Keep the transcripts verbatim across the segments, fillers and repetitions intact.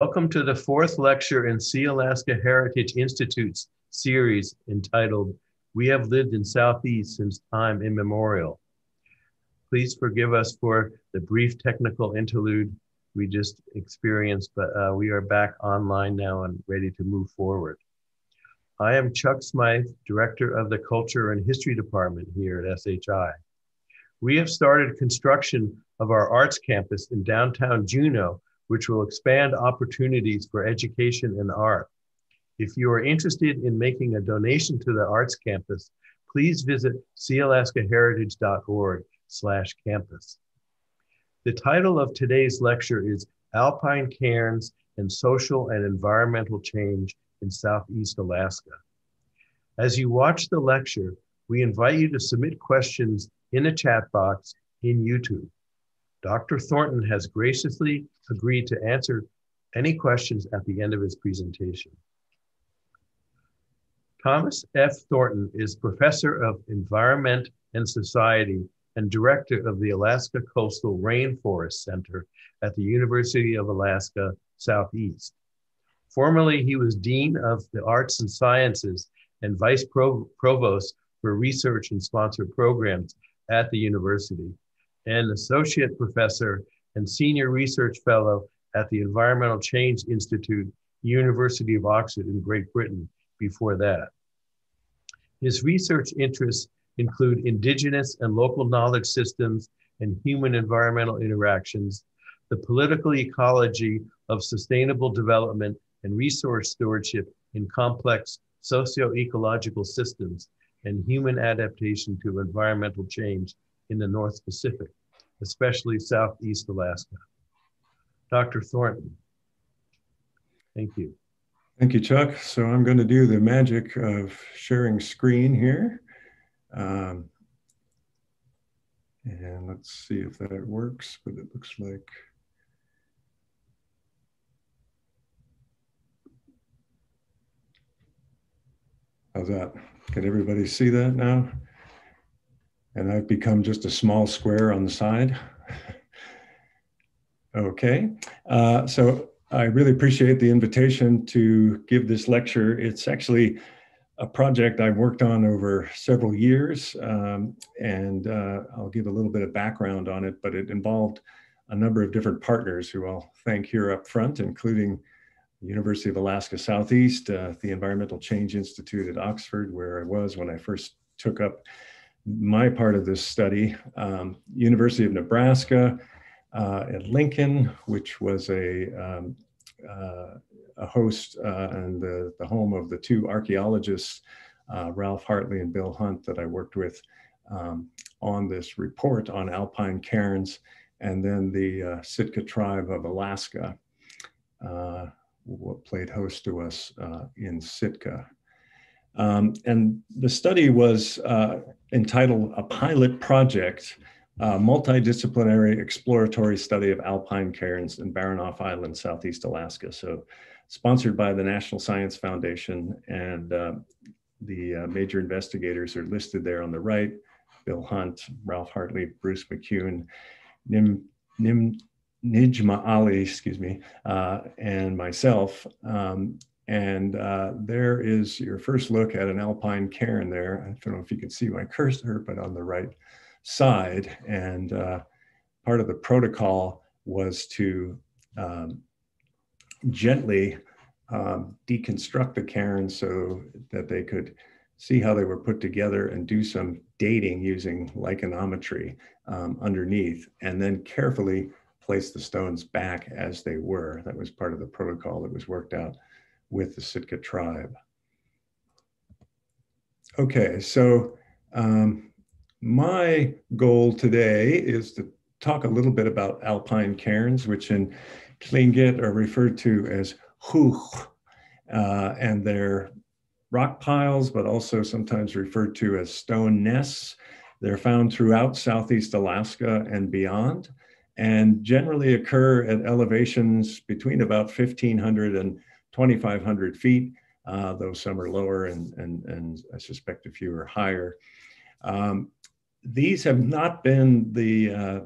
Welcome to the fourth lecture in Sea Alaska Heritage Institute's series entitled, We Have Lived in Southeast Since Time Immemorial. Please forgive us for the brief technical interlude we just experienced, but uh, we are back online now and ready to move forward. I am Chuck Smythe, Director of the Culture and History Department here at S H I. We have started construction of our arts campus in downtown Juneau, which will expand opportunities for education and art. If you are interested in making a donation to the arts campus, please visit sea alaska heritage dot org slash campus. The title of today's lecture is Alpine Cairns and Social and Environmental Change in Southeast Alaska. As you watch the lecture, we invite you to submit questions in a chat box in YouTube. Doctor Thornton has graciously agreed to answer any questions at the end of his presentation. Thomas F. Thornton is Professor of Environment and Society and Director of the Alaska Coastal Rainforest Center at the University of Alaska Southeast. Formerly, he was Dean of the Arts and Sciences and Vice Pro- Provost for Research and Sponsored Programs at the university, and Associate Professor and Senior Research Fellow at the Environmental Change Institute, University of Oxford in Great Britain before that. His research interests include indigenous and local knowledge systems and human environmental interactions, the political ecology of sustainable development and resource stewardship in complex socio-ecological systems, and human adaptation to environmental change in the North Pacific, especially Southeast Alaska. Doctor Thornton, thank you. Thank you, Chuck. So I'm going to do the magic of sharing screen here. Um, and let's see if that works, but it looks like. How's that? Can everybody see that now? And I've become just a small square on the side. Okay, uh, so I really appreciate the invitation to give this lecture. It's actually a project I've worked on over several years, um, and uh, I'll give a little bit of background on it, but it involved a number of different partners who I'll thank here up front, including the University of Alaska Southeast, uh, the Environmental Change Institute at Oxford, where I was when I first took up my part of this study, um, University of Nebraska uh, at Lincoln, which was a, um, uh, a host uh, and the, the home of the two archaeologists, uh, Ralph Hartley and Bill Hunt, that I worked with um, on this report on Alpine Cairns, and then the uh, Sitka tribe of Alaska, uh, what played host to us uh, in Sitka. Um, and the study was uh, entitled A Pilot Project, a Multidisciplinary Exploratory Study of Alpine Cairns and Baranof Island, Southeast Alaska. So sponsored by the National Science Foundation, and uh, the uh, major investigators are listed there on the right: Bill Hunt, Ralph Hartley, Bruce McCune, Nim, Nim Nijma Ali, excuse me, uh, and myself. Um, And uh, there is your first look at an alpine cairn there. I don't know if you can see my cursor, but on the right side. And uh, part of the protocol was to um, gently um, deconstruct the cairn so that they could see how they were put together and do some dating using lichenometry um, underneath, and then carefully place the stones back as they were. That was part of the protocol that was worked out with the Sitka tribe. Okay, so um, my goal today is to talk a little bit about alpine cairns, which in Tlingit are referred to as huch, uh, and they're rock piles, but also sometimes referred to as stone nests. They're found throughout Southeast Alaska and beyond, and generally occur at elevations between about fifteen hundred and twenty-five hundred feet, uh, though some are lower, and, and, and I suspect a few are higher. Um, these have not been the, uh,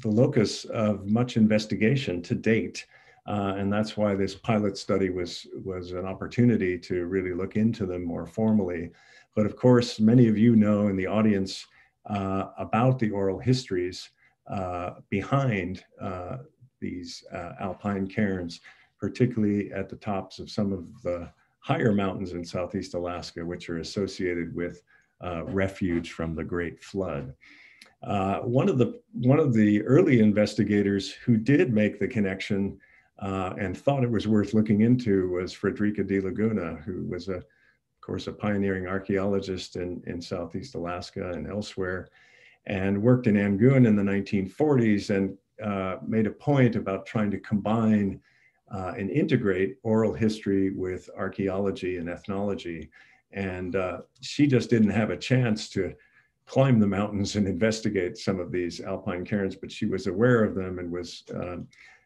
the locus of much investigation to date, Uh, and that's why this pilot study was, was an opportunity to really look into them more formally. But of course, many of you know in the audience uh, about the oral histories uh, behind uh, these uh, alpine cairns, particularly at the tops of some of the higher mountains in Southeast Alaska, which are associated with uh, refuge from the Great Flood. Uh, one of the, one of the early investigators who did make the connection Uh, and thought it was worth looking into was Frederica de Laguna, who was, a, of course, a pioneering archaeologist in, in Southeast Alaska and elsewhere, and worked in Angoon in the nineteen forties and uh, made a point about trying to combine uh, and integrate oral history with archaeology and ethnology. And uh, she just didn't have a chance to climb the mountains and investigate some of these alpine cairns, but she was aware of them and was uh,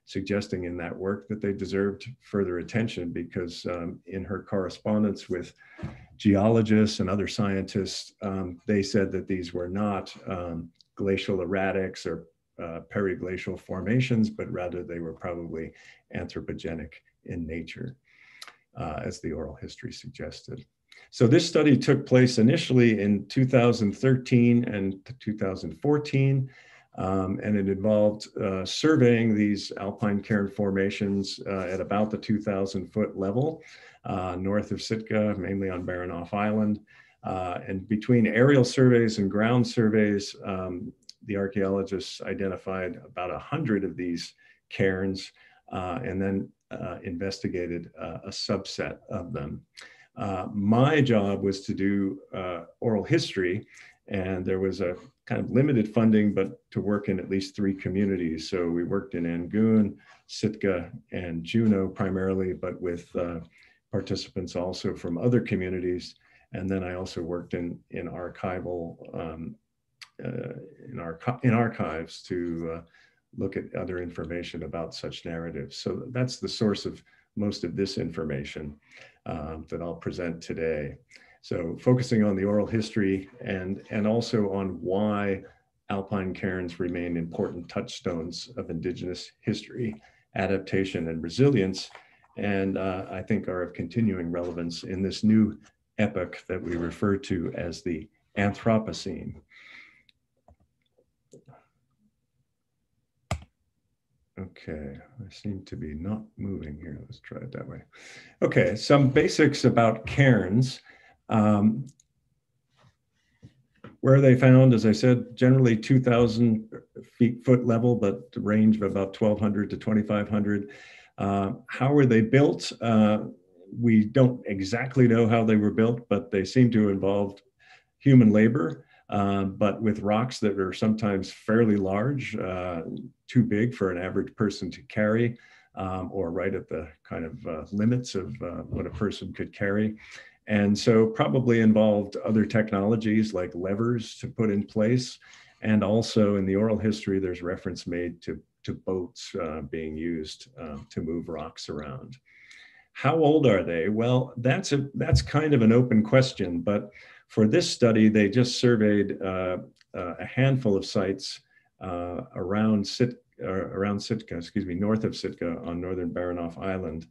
suggesting in that work that they deserved further attention, because um, in her correspondence with geologists and other scientists, um, they said that these were not um, glacial erratics or uh, periglacial formations, but rather they were probably anthropogenic in nature, uh, as the oral history suggested. So this study took place initially in two thousand thirteen and two thousand fourteen. Um, and it involved uh, surveying these alpine cairn formations uh, at about the two thousand foot level, uh, north of Sitka, mainly on Baranof Island. Uh, and between aerial surveys and ground surveys, um, the archaeologists identified about one hundred of these cairns uh, and then uh, investigated uh, a subset of them. Uh, my job was to do uh, oral history, and there was a kind of limited funding, but to work in at least three communities. So we worked in Angoon, Sitka, and Juneau primarily, but with uh, participants also from other communities. And then I also worked in, in archival, um, uh, in, archi in archives to uh, look at other information about such narratives. So that's the source of most of this information uh, that I'll present today. So focusing on the oral history and, and also on why alpine cairns remain important touchstones of Indigenous history, adaptation, and resilience, and uh, I think are of continuing relevance in this new epoch that we refer to as the Anthropocene. Okay, I seem to be not moving here. Let's try it that way. Okay, some basics about cairns. Um, where they found, as I said, generally two thousand feet foot level, but the range of about twelve hundred to twenty-five hundred. Uh, how were they built? Uh, we don't exactly know how they were built, but they seem to involve human labor, uh, but with rocks that are sometimes fairly large, uh, too big for an average person to carry, um, or right at the kind of uh, limits of uh, what a person could carry. And so probably involved other technologies like levers to put in place. And also in the oral history, there's reference made to, to boats uh, being used uh, to move rocks around. How old are they? Well, that's, a, that's kind of an open question, but for this study, they just surveyed uh, a handful of sites uh, around, Sit uh, around Sitka, excuse me, north of Sitka on northern Baranof Island.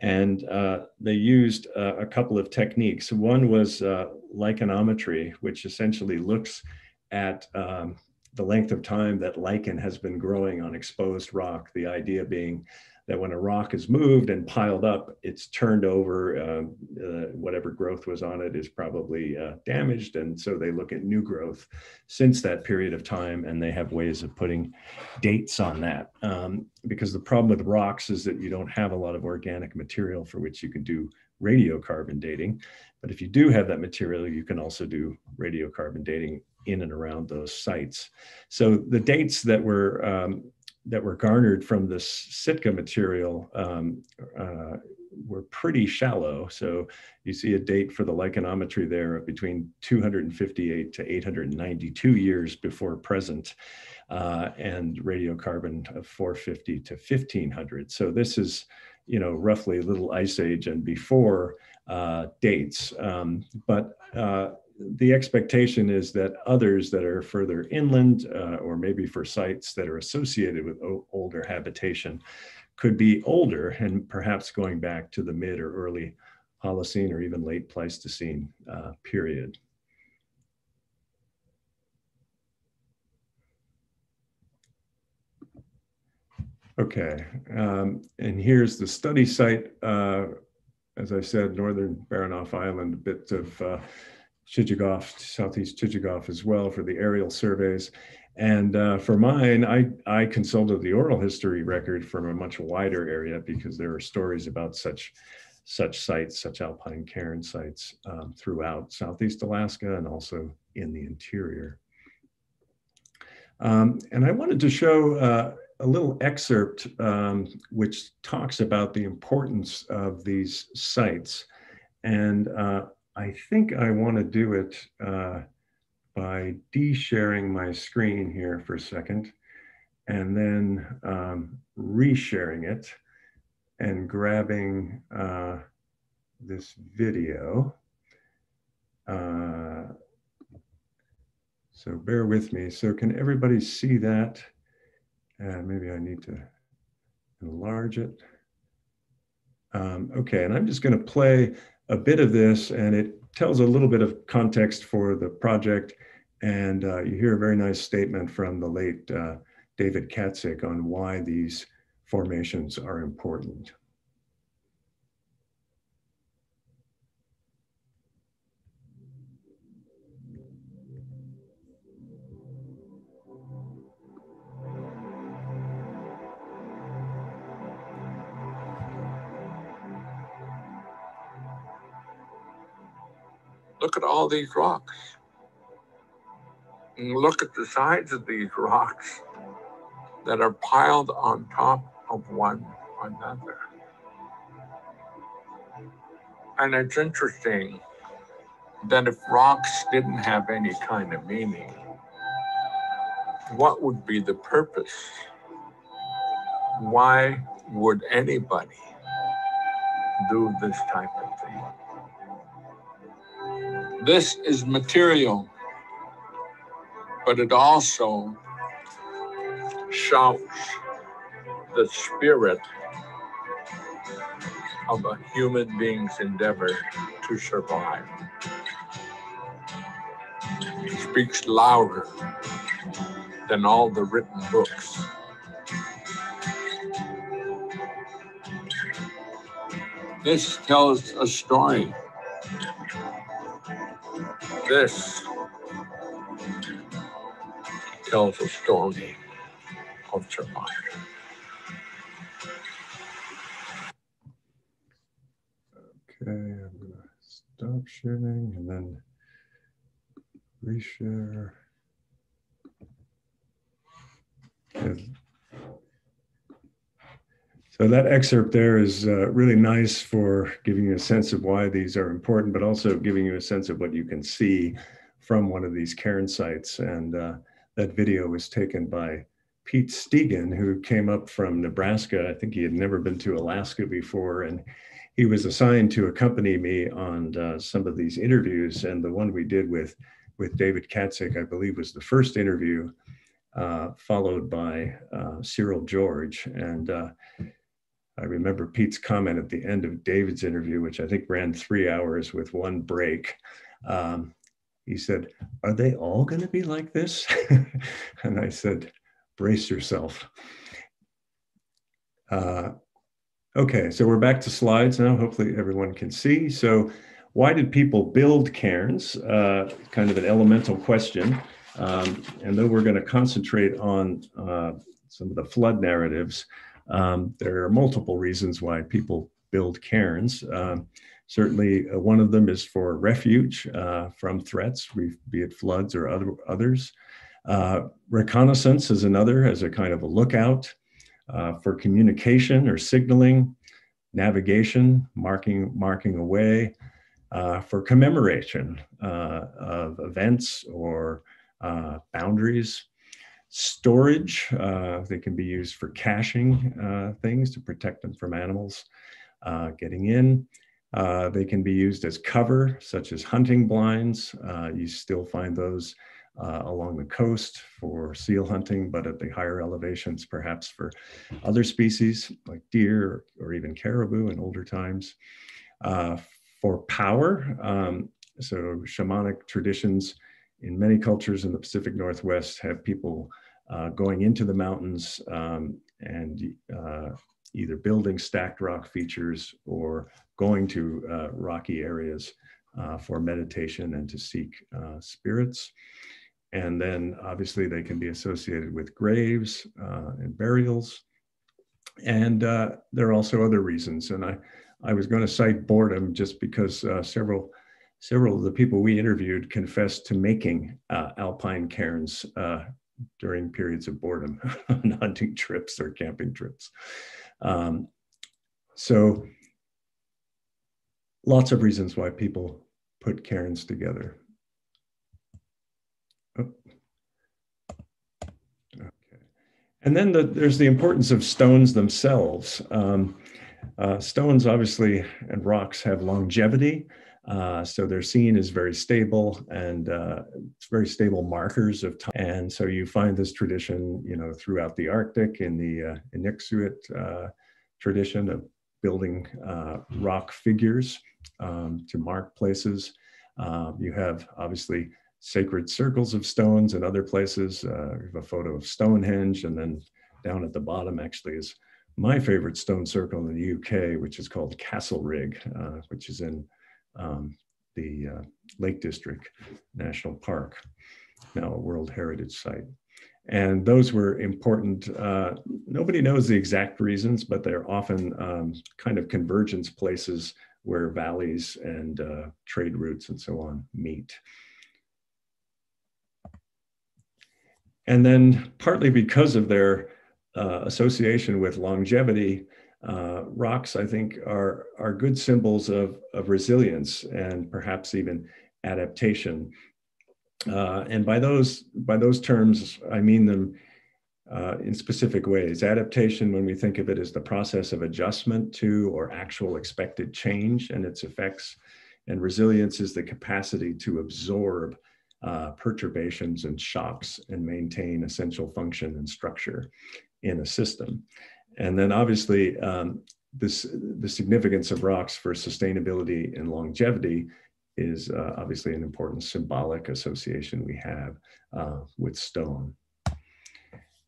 And uh, they used uh, a couple of techniques. One was uh, lichenometry, which essentially looks at um, the length of time that lichen has been growing on exposed rock. The idea being that when a rock is moved and piled up, it's turned over, um, uh, whatever growth was on it is probably uh, damaged. And so they look at new growth since that period of time, and they have ways of putting dates on that. Um, because the problem with rocks is that you don't have a lot of organic material for which you can do radiocarbon dating. But if you do have that material, you can also do radiocarbon dating in and around those sites. So the dates that were, um, that were garnered from this Sitka material um, uh, were pretty shallow. So you see a date for the lichenometry there of between two hundred fifty-eight to eight hundred ninety-two years before present, uh, and radiocarbon of four fifty to fifteen hundred. So this is, you know, roughly Little Ice Age and before uh, dates. Um, but uh, the expectation is that others that are further inland, uh, or maybe for sites that are associated with older habitation, could be older and perhaps going back to the mid or early Holocene or even late Pleistocene uh, period. Okay, um, and here's the study site. Uh, as I said, northern Baranof Island, a bit of uh, Chichagof, southeast Chichagof as well for the aerial surveys. And uh, for mine, I, I consulted the oral history record from a much wider area because there are stories about such, such sites, such alpine cairn sites um, throughout southeast Alaska and also in the interior. Um, and I wanted to show uh, a little excerpt um, which talks about the importance of these sites. And uh, I think I want to do it uh, by de-sharing my screen here for a second, and then um, resharing it and grabbing uh, this video. Uh, so bear with me. So can everybody see that? Uh, maybe I need to enlarge it. Um, okay, and I'm just gonna play a bit of this, and it tells a little bit of context for the project. And uh, you hear a very nice statement from the late uh, David Katzik on why these formations are important. Look at all these rocks. And look at the sides of these rocks that are piled on top of one another. And it's interesting that if rocks didn't have any kind of meaning, what would be the purpose? Why would anybody do this type of thing? This is material, but it also shouts the spirit of a human being's endeavor to survive. It speaks louder than all the written books. This tells a story. This tells a story of survival. Okay, I'm gonna stop sharing and then reshare. And so that excerpt there is uh, really nice for giving you a sense of why these are important, but also giving you a sense of what you can see from one of these cairn sites. And uh, that video was taken by Pete Stegen, who came up from Nebraska. I think he had never been to Alaska before, and he was assigned to accompany me on uh, some of these interviews. And the one we did with, with David Katzik, I believe, was the first interview, uh, followed by uh, Cyril George. And uh, I remember Pete's comment at the end of David's interview, which I think ran three hours with one break. Um, he said, "Are they all going to be like this?" And I said, "Brace yourself." Uh, okay, so we're back to slides now. Hopefully everyone can see. So why did people build cairns? Uh, kind of an elemental question. Um, and though we're going to concentrate on uh, some of the flood narratives, Um, there are multiple reasons why people build cairns. Um, certainly uh, one of them is for refuge uh, from threats, be it floods or other, others. Uh, reconnaissance is another, as a kind of a lookout, uh, for communication or signaling, navigation, marking, marking a way, uh, for commemoration uh, of events or uh, boundaries. Storage, uh, they can be used for caching uh, things to protect them from animals uh, getting in. Uh, they can be used as cover, such as hunting blinds. Uh, you still find those uh, along the coast for seal hunting, but at the higher elevations, perhaps for other species like deer or even caribou in older times. Uh, for power, um, so shamanic traditions in many cultures in the Pacific Northwest have people uh, going into the mountains um, and uh, either building stacked rock features or going to uh, rocky areas uh, for meditation and to seek uh, spirits. And then obviously they can be associated with graves uh, and burials. And uh, there are also other reasons. And I, I was going to cite boredom just because uh, several Several of the people we interviewed confessed to making uh, alpine cairns uh, during periods of boredom on hunting trips or camping trips. Um, so lots of reasons why people put cairns together. Oh. Okay. And then the, there's the importance of stones themselves. Um, uh, stones obviously and rocks have longevity. Uh, so they're seen as very stable and uh, very stable markers of time. And so you find this tradition, you know, throughout the Arctic in the uh, Inuksut uh, tradition of building uh, rock figures um, to mark places. Um, you have obviously sacred circles of stones in other places. Uh, we have a photo of Stonehenge, and then down at the bottom actually is my favorite stone circle in the U K, which is called Castlerigg, uh, which is in Um, the uh, Lake District National Park, now a World Heritage Site. And those were important. Uh, nobody knows the exact reasons, but they're often um, kind of convergence places where valleys and uh, trade routes and so on meet. And then partly because of their uh, association with longevity, Uh, rocks, I think, are, are good symbols of, of resilience and perhaps even adaptation. Uh, and by those, by those terms, I mean them uh, in specific ways. Adaptation, when we think of it, is the process of adjustment to or actual expected change and its effects. And resilience is the capacity to absorb uh, perturbations and shocks and maintain essential function and structure in a system. And then obviously um, this, the significance of rocks for sustainability and longevity is uh, obviously an important symbolic association we have uh, with stone.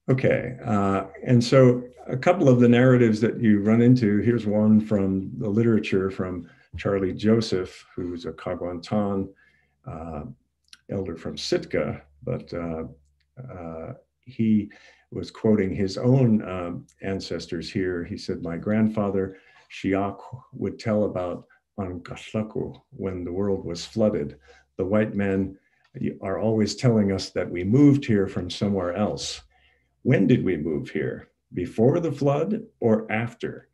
Okay, uh, and so a couple of the narratives that you run into, here's one from the literature from Charlie Joseph, who's a Kagwantan uh, elder from Sitka, but uh, uh, he was quoting his own um, ancestors here. He said, my grandfather, Shiak, would tell about Angashlaku when the world was flooded. The white men are always telling us that we moved here from somewhere else. When did we move here? Before the flood or after?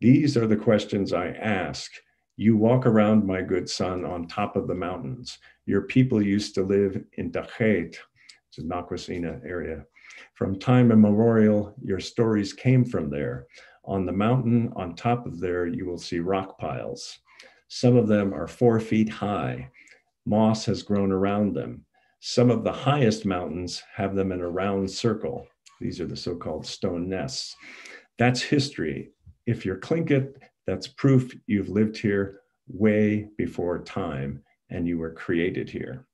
These are the questions I ask. You walk around, my good son, on top of the mountains. Your people used to live in Dakhet, which is Nakwasina area. From time immemorial, your stories came from there. On the mountain, on top of there, you will see rock piles. Some of them are four feet high. Moss has grown around them. Some of the highest mountains have them in a round circle. These are the so-called stone nests. That's history. If you're Tlingit, that's proof you've lived here way before time and you were created here.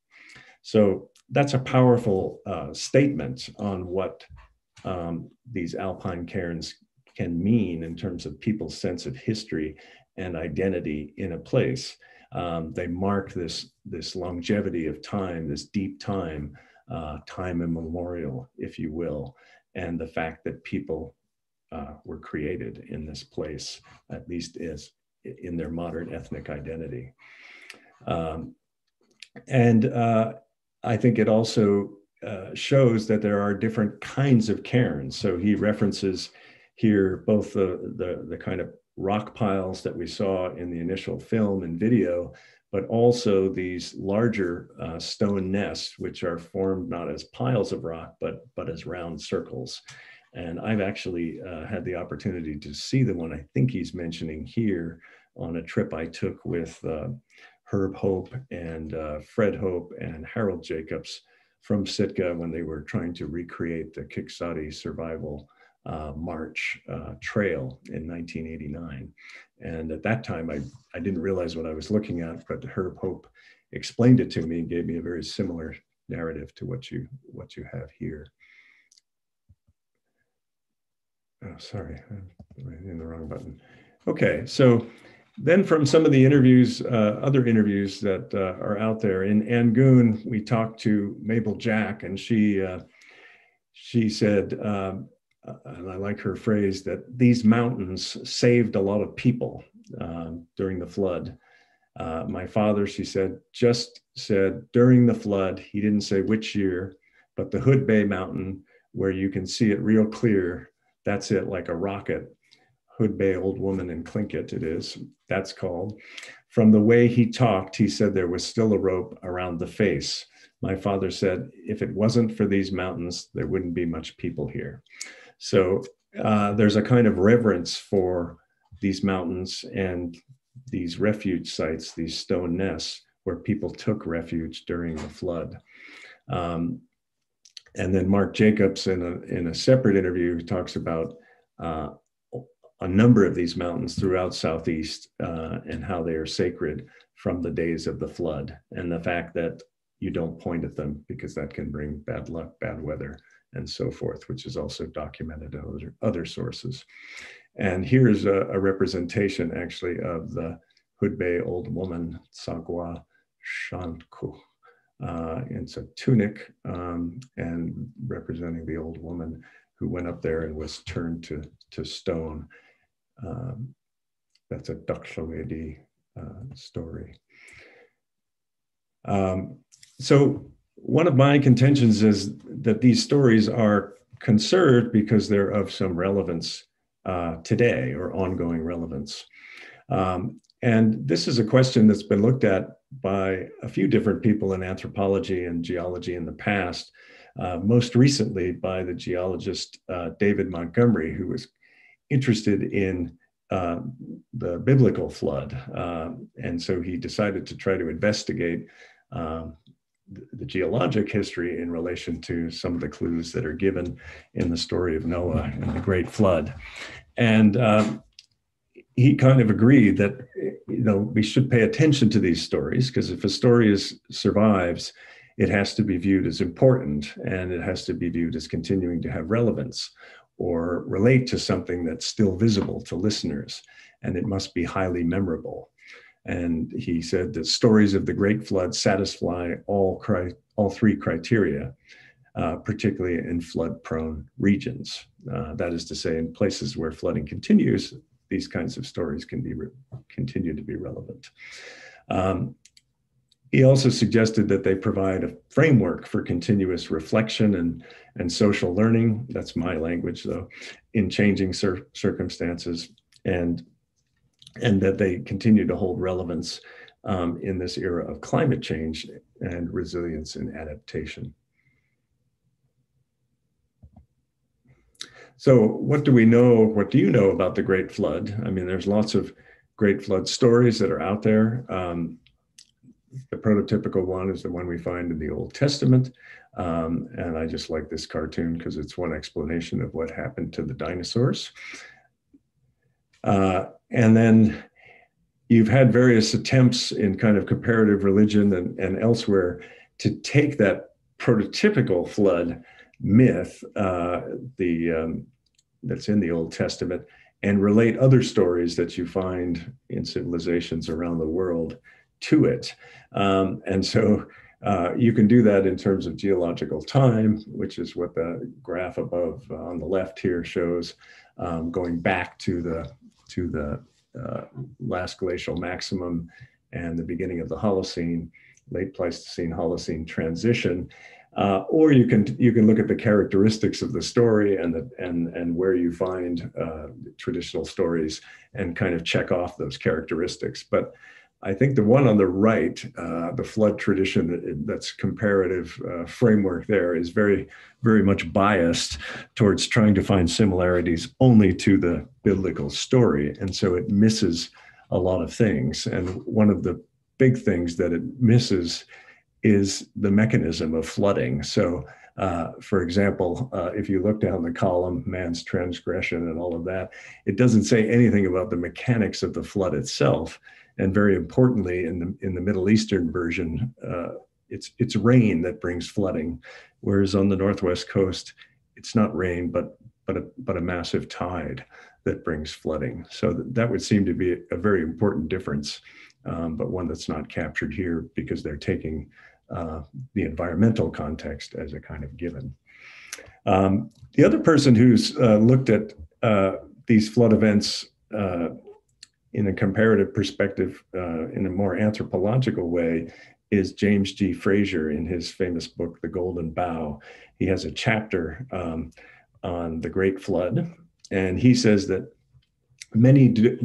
So that's a powerful uh, statement on what um, these alpine cairns can mean in terms of people's sense of history and identity in a place. Um, they mark this, this longevity of time, this deep time, uh, time immemorial, if you will, and the fact that people uh, were created in this place, at least as in their modern ethnic identity. Um, and uh, I think it also uh, shows that there are different kinds of cairns. So he references here both the, the, the kind of rock piles that we saw in the initial film and video, but also these larger uh, stone nests, which are formed not as piles of rock, but, but as round circles. And I've actually uh, had the opportunity to see the one I think he's mentioning here on a trip I took with uh, Herb Hope and uh, Fred Hope and Harold Jacobs from Sitka when they were trying to recreate the Kiksati survival uh, march uh, trail in nineteen eighty-nine. And at that time, I, I didn't realize what I was looking at, but Herb Hope explained it to me and gave me a very similar narrative to what you, what you have here. Oh, sorry, I'm in the wrong button. Okay, so then from some of the interviews, uh, other interviews that uh, are out there, in Angoon, we talked to Mabel Jack, and she, uh, she said, uh, and I like her phrase, that these mountains saved a lot of people uh, during the flood. Uh, my father, she said, just said during the flood, he didn't say which year, but the Hood Bay Mountain, where you can see it real clear, that's it, like a rocket. Hood Bay Old Woman in Tlingit it is, that's called. From the way he talked, he said there was still a rope around the face. My father said, if it wasn't for these mountains, there wouldn't be much people here. So uh, there's a kind of reverence for these mountains and these refuge sites, these stone nests where people took refuge during the flood. Um, and then Mark Jacobs in a, in a separate interview talks about uh, a number of these mountains throughout Southeast uh, and how they are sacred from the days of the flood, and the fact that you don't point at them because that can bring bad luck, bad weather, and so forth, which is also documented in other, other sources. And here's a, a representation actually of the Hood Bay Old Woman, Sagwa Shantku. Uh, it's a tunic um, and representing the old woman who went up there and was turned to, to stone. Um, that's a Taukweidi uh, story. Um, so one of my contentions is that these stories are conserved because they're of some relevance uh, today, or ongoing relevance. Um, and this is a question that's been looked at by a few different people in anthropology and geology in the past, uh, most recently by the geologist uh, David Montgomery, who was interested in uh, the biblical flood. Uh, and so he decided to try to investigate um, the, the geologic history in relation to some of the clues that are given in the story of Noah and the Great Flood. And um, he kind of agreed that, you know, we should pay attention to these stories, because if a story is, survives, it has to be viewed as important, and it has to be viewed as continuing to have relevance or relate to something that's still visible to listeners, and it must be highly memorable. And he said that stories of the Great Flood satisfy all, cri all three criteria, uh, particularly in flood-prone regions. Uh, that is to say, in places where flooding continues, these kinds of stories can be continue to be relevant. Um, he also suggested that they provide a framework for continuous reflection and, and social learning, that's my language though, in changing cir circumstances, and, and that they continue to hold relevance um, in this era of climate change and resilience and adaptation. So what do we know, what do you know about the Great Flood? I mean, there's lots of Great Flood stories that are out there. Um, the prototypical one is the one we find in the Old Testament. Um, and I just like this cartoon because it's one explanation of what happened to the dinosaurs. Uh, and then you've had various attempts in kind of comparative religion and, and elsewhere to take that prototypical flood myth uh, the, um, that's in the Old Testament and relate other stories that you find in civilizations around the world to it. Um, and so uh, you can do that in terms of geological time, which is what the graph above uh, on the left here shows, um, going back to the, to the uh, last glacial maximum and the beginning of the Holocene, late Pleistocene, Holocene transition. Uh, or you can you can look at the characteristics of the story and the, and and where you find uh, traditional stories and kind of check off those characteristics. But I think the one on the right, uh, the flood tradition, that, that's comparative uh, framework there is very very much biased towards trying to find similarities only to the biblical story, and so it misses a lot of things. And one of the big things that it misses is the mechanism of flooding. So, uh, for example, uh, if you look down the column, man's transgression and all of that, it doesn't say anything about the mechanics of the flood itself. And very importantly, in the in the Middle Eastern version, uh, it's it's rain that brings flooding, whereas on the Northwest coast, it's not rain, but but a, but a massive tide that brings flooding. So that, that would seem to be a very important difference, um, but one that's not captured here because they're taking uh, the environmental context as a kind of given. Um, the other person who's uh, looked at uh, these flood events uh, in a comparative perspective, uh, in a more anthropological way, is James G. Frazier in his famous book, The Golden Bough. He has a chapter um, on the Great Flood. And he says that many de-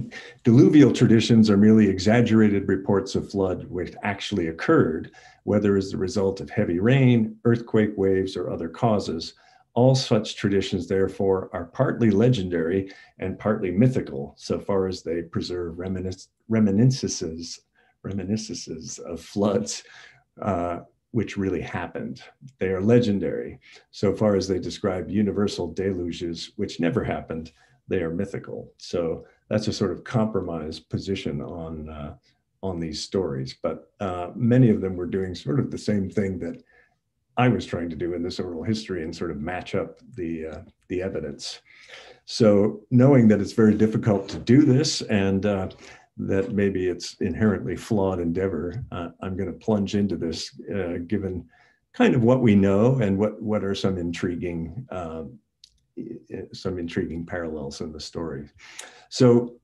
diluvial traditions are merely exaggerated reports of flood which actually occurred, whether as the result of heavy rain, earthquake waves, or other causes. All such traditions, therefore, are partly legendary and partly mythical, so far as they preserve reminis- reminiscences reminiscences of floods uh, which really happened. They are legendary. So far as they describe universal deluges which never happened, they are mythical. So that's a sort of compromise position on, uh, on these stories. But uh, many of them were doing sort of the same thing that I was trying to do in this oral history and sort of match up the, uh, the evidence. So knowing that it's very difficult to do this and uh, that maybe it's inherently flawed endeavor, Uh, I'm going to plunge into this, uh, given kind of what we know and what what are some intriguing uh, some intriguing parallels in the story. So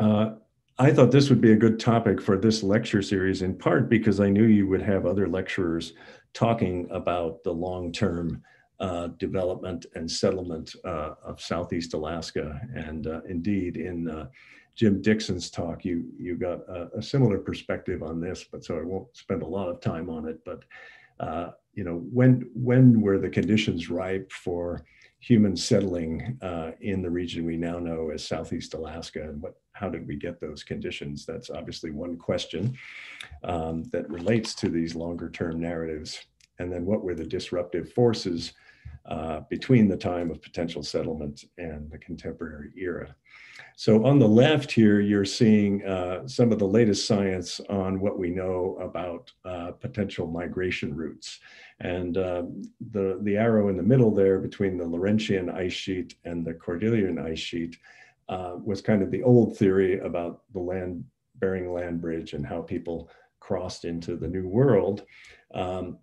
uh, I thought this would be a good topic for this lecture series, in part because I knew you would have other lecturers talking about the long-term Uh, development and settlement uh, of Southeast Alaska. And uh, indeed, in uh, Jim Dixon's talk, you, you got a, a similar perspective on this, but so I won't spend a lot of time on it. But, uh, you know, when, when were the conditions ripe for human settling uh, in the region we now know as Southeast Alaska, and what, how did we get those conditions? That's obviously one question um, that relates to these longer term narratives. And then what were the disruptive forces Uh, between the time of potential settlement and the contemporary era. So on the left here, you're seeing uh, some of the latest science on what we know about uh, potential migration routes. And uh, the, the arrow in the middle there between the Laurentian ice sheet and the Cordilleran ice sheet uh, was kind of the old theory about the land Bering Land Bridge and how people crossed into the New World. Um,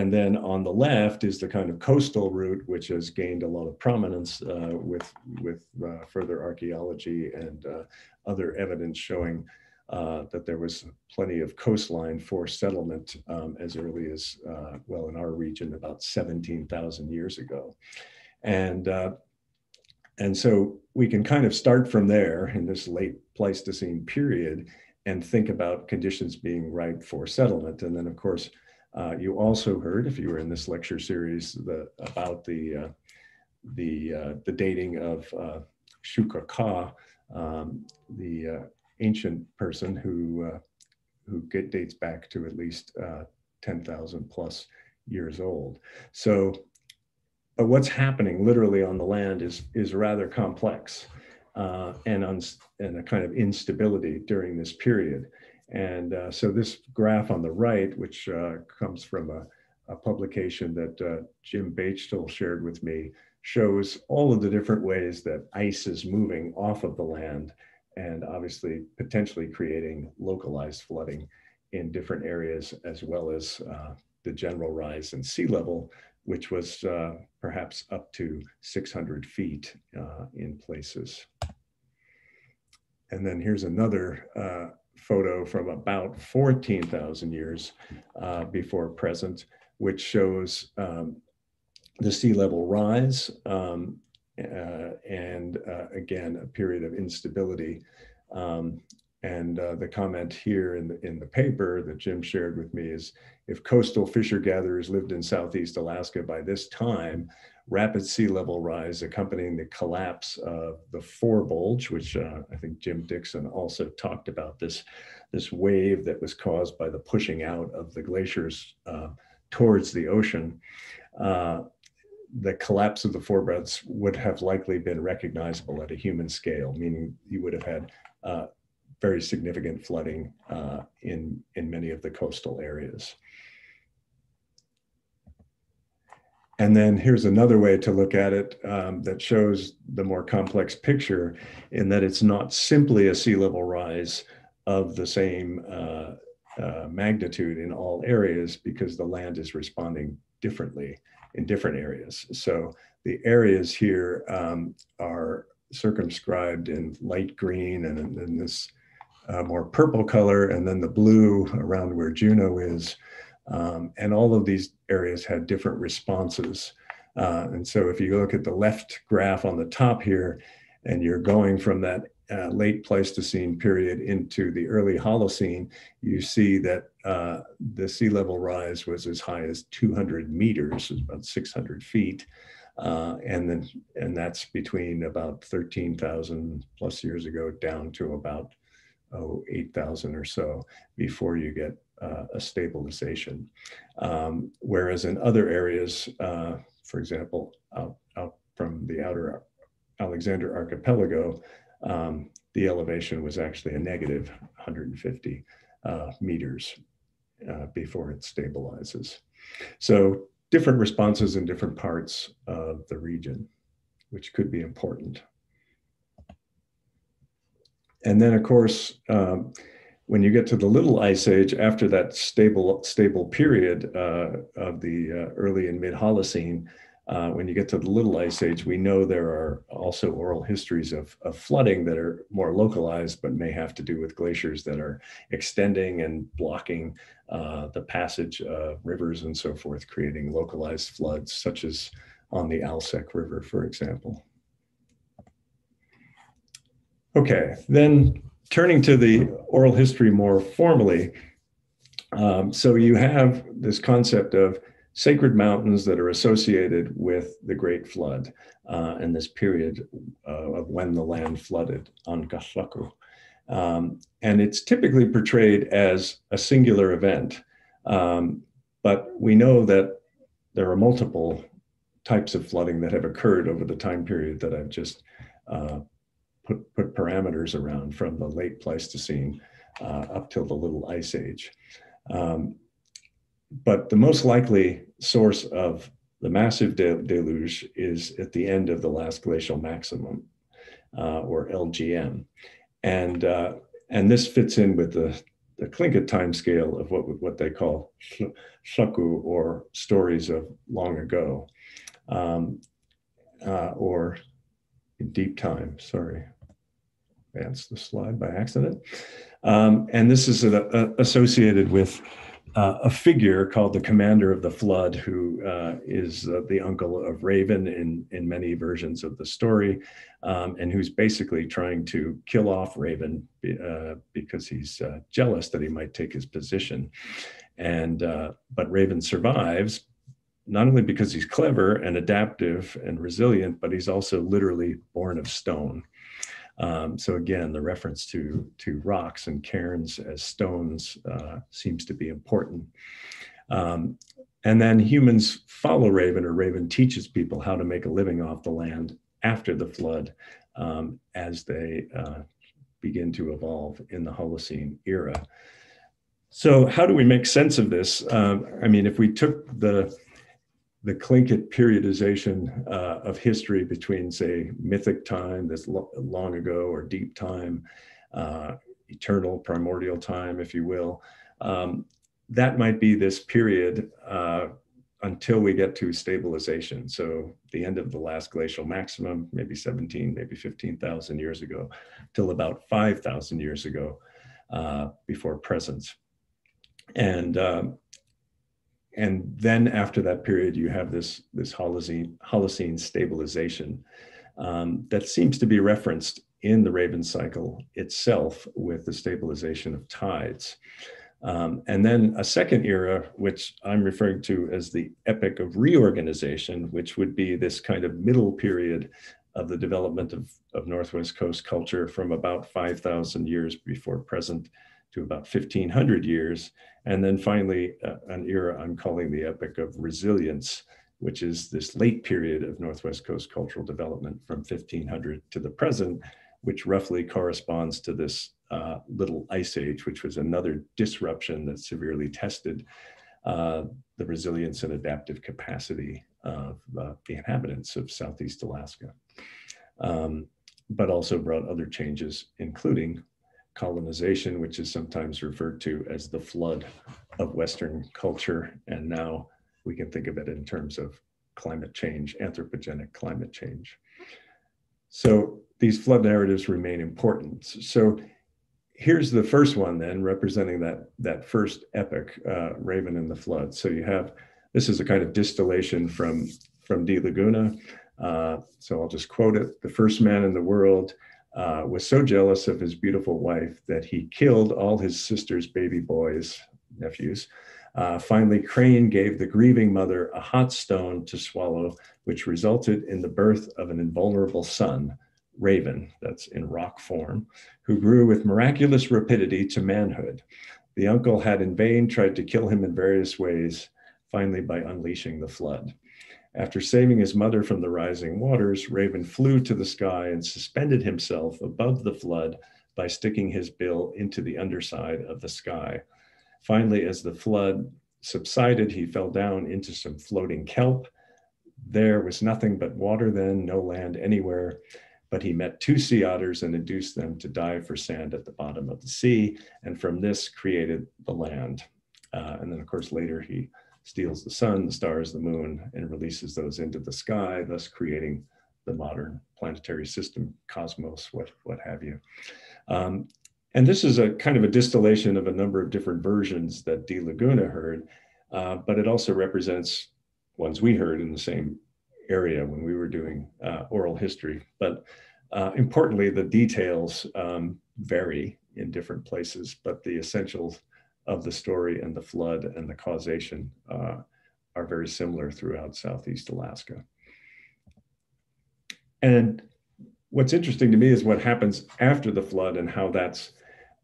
And then on the left is the kind of coastal route, which has gained a lot of prominence uh, with, with uh, further archaeology and uh, other evidence showing uh, that there was plenty of coastline for settlement um, as early as, uh, well, in our region, about seventeen thousand years ago. And, uh, and so we can kind of start from there in this late Pleistocene period and think about conditions being ripe for settlement. And then, of course, Uh, you also heard, if you were in this lecture series, the, about the uh, the uh, the dating of uh, Shukaka, um, the uh, ancient person who uh, who get, dates back to at least uh, ten thousand plus years old. So, but what's happening literally on the land is is rather complex uh, and on and a kind of instability during this period. And uh, so this graph on the right, which uh, comes from a, a publication that uh, Jim Bachtel shared with me, shows all of the different ways that ice is moving off of the land and obviously potentially creating localized flooding in different areas, as well as uh, the general rise in sea level, which was uh, perhaps up to six hundred feet uh, in places. And then here's another uh, photo from about fourteen thousand years uh, before present, which shows um, the sea level rise um, uh, and uh, again, a period of instability. Um, And uh, the comment here in the, in the paper that Jim shared with me is, if coastal fisher gatherers lived in Southeast Alaska by this time, rapid sea level rise accompanying the collapse of the forebulge, which uh, I think Jim Dixon also talked about, this, this wave that was caused by the pushing out of the glaciers uh, towards the ocean, uh, the collapse of the forebulge would have likely been recognizable at a human scale, meaning you would have had uh, very significant flooding uh, in, in many of the coastal areas. And then here's another way to look at it um, that shows the more complex picture, in that it's not simply a sea level rise of the same uh, uh, magnitude in all areas, because the land is responding differently in different areas. So the areas here um, are circumscribed in light green and in this uh, more purple color, and then the blue around where Juneau is. Um, and all of these areas had different responses. Uh, and so if you look at the left graph on the top here, and you're going from that uh, late Pleistocene period into the early Holocene, you see that uh, the sea level rise was as high as two hundred meters, is about six hundred feet. Uh, and then, and that's between about thirteen thousand plus years ago down to about oh, eight thousand or so before you get Uh, a stabilization. Um, whereas in other areas, uh, for example, out, out from the outer Alexander Archipelago, um, the elevation was actually a negative one hundred fifty uh, meters uh, before it stabilizes. So different responses in different parts of the region, which could be important. And then, of course, um, when you get to the Little Ice Age, after that stable stable period uh, of the uh, early and mid Holocene, uh, when you get to the Little Ice Age, we know there are also oral histories of, of flooding that are more localized, but may have to do with glaciers that are extending and blocking uh, the passage of rivers and so forth, creating localized floods, such as on the Alsek River, for example. Okay, then turning to the oral history more formally, um, so you have this concept of sacred mountains that are associated with the Great Flood uh, and this period uh, of when the land flooded on Kashlaku. Um, and it's typically portrayed as a singular event, um, but we know that there are multiple types of flooding that have occurred over the time period that I've just uh, Put, put parameters around, from the late Pleistocene uh, up till the Little Ice Age. Um, but the most likely source of the massive de deluge is at the end of the last glacial maximum, uh, or L G M. And, uh, and this fits in with the, the Tlingit timescale of what, what they call shaku, or stories of long ago, um, uh, or in deep time, sorry. Advance the slide by accident. Um, and this is a, a, associated with uh, a figure called the Commander of the Flood, who uh, is uh, the uncle of Raven in, in many versions of the story, um, and who's basically trying to kill off Raven uh, because he's uh, jealous that he might take his position. And, uh, but Raven survives, not only because he's clever and adaptive and resilient, but he's also literally born of stone. Um, so again, the reference to, to rocks and cairns as stones uh, seems to be important. Um, and then humans follow Raven, or Raven teaches people how to make a living off the land after the flood um, as they uh, begin to evolve in the Holocene era. So how do we make sense of this? Um, I mean, if we took the the Tlingit periodization uh, of history between, say, mythic time, this lo long ago, or deep time, uh, eternal, primordial time, if you will, um, that might be this period uh, until we get to stabilization. So the end of the last glacial maximum, maybe seventeen, maybe fifteen thousand years ago, till about five thousand years ago uh, before present. And, um, And then after that period, you have this, this Holocene, Holocene stabilization um, that seems to be referenced in the Raven cycle itself with the stabilization of tides. Um, and then a second era, which I'm referring to as the epoch of reorganization, which would be this kind of middle period of the development of, of Northwest Coast culture from about five thousand years before present to about fifteen hundred years. And then finally, uh, an era I'm calling the epoch of resilience, which is this late period of Northwest Coast cultural development from fifteen hundred to the present, which roughly corresponds to this uh, little ice age, which was another disruption that severely tested uh, the resilience and adaptive capacity of uh, the inhabitants of Southeast Alaska, um, but also brought other changes, including colonization, which is sometimes referred to as the flood of Western culture. And now we can think of it in terms of climate change, anthropogenic climate change. So these flood narratives remain important. So here's the first one then, representing that, that first epic, uh, Raven and the Flood. So you have, this is a kind of distillation from, from de Laguna. Uh, so I'll just quote it. "The first man in the world Uh, was so jealous of his beautiful wife that he killed all his sister's baby boys, nephews. Uh, finally, Crane gave the grieving mother a hot stone to swallow, which resulted in the birth of an invulnerable son, Raven," that's in rock form, "who grew with miraculous rapidity to manhood. The uncle had in vain tried to kill him in various ways, finally by unleashing the flood. After saving his mother from the rising waters, Raven flew to the sky and suspended himself above the flood by sticking his bill into the underside of the sky. Finally, as the flood subsided, he fell down into some floating kelp. There was nothing but water then, no land anywhere, but he met two sea otters and induced them to dive for sand at the bottom of the sea, and from this created the land." Uh, and then, of course, later he steals the sun, the stars, the moon, and releases those into the sky, thus creating the modern planetary system, cosmos, what, what have you. Um, and this is a kind of a distillation of a number of different versions that de Laguna heard, uh, but it also represents ones we heard in the same area when we were doing uh, oral history. But uh, importantly, the details um, vary in different places, but the essentials of the story and the flood and the causation uh, are very similar throughout Southeast Alaska. And what's interesting to me is what happens after the flood and how that's